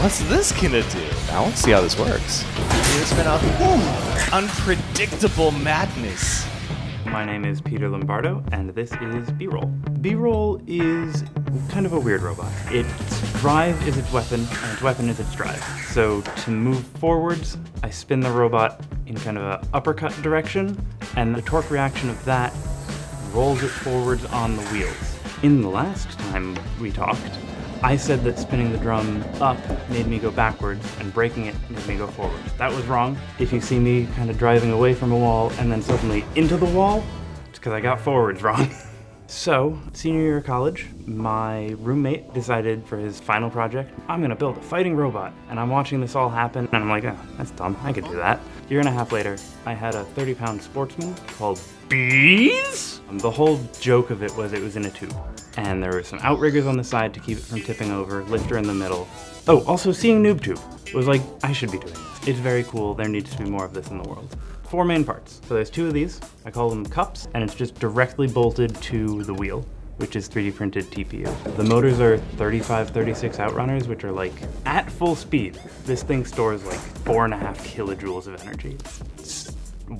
What's this gonna do? I want to see how this works. It's been a unpredictable madness. My name is Peter Lombardo, and this is B-Roll. B-Roll is kind of a weird robot. Its drive is its weapon, and its weapon is its drive. So to move forwards, I spin the robot in kind of an uppercut direction, and the torque reaction of that rolls it forwards on the wheels. In the last time we talked, I said that spinning the drum up made me go backwards and breaking it made me go forward. That was wrong. If you see me kind of driving away from a wall and then suddenly into the wall, it's because I got forwards wrong. So, senior year of college, my roommate decided for his final project, I'm gonna build a fighting robot. And I'm watching this all happen and I'm like, oh, that's dumb, I could do that. Year and a half later, I had a 30-pound sportsman called Bees. The whole joke of it was in a tube. And there were some outriggers on the side to keep it from tipping over, lifter in the middle. Oh, also seeing NoobTube was like, I should be doing this. It's very cool, there needs to be more of this in the world. Four main parts. So there's two of these, I call them cups, and it's just directly bolted to the wheel, which is 3D printed TPU. The motors are 35, 36 outrunners, which are like, at full speed, this thing stores like 4.5 kilojoules of energy. It's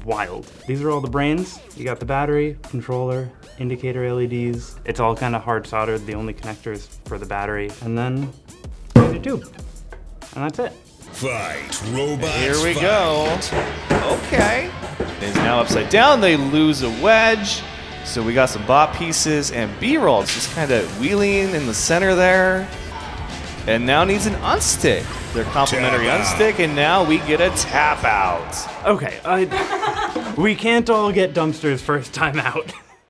wild. These are all the brains. You got the battery, controller, indicator LEDs. It's all kind of hard soldered. The only connector is for the battery. And then there's your tube. And that's it. Fight, robots. Here we go. Okay. It's now upside down. They lose a wedge. So we got some bot pieces and B-Roll. It's just kind of wheeling in the center there. And now needs an unstick. Their complimentary unstick, and now we get a tap out. Okay, we can't all get dumpsters first time out.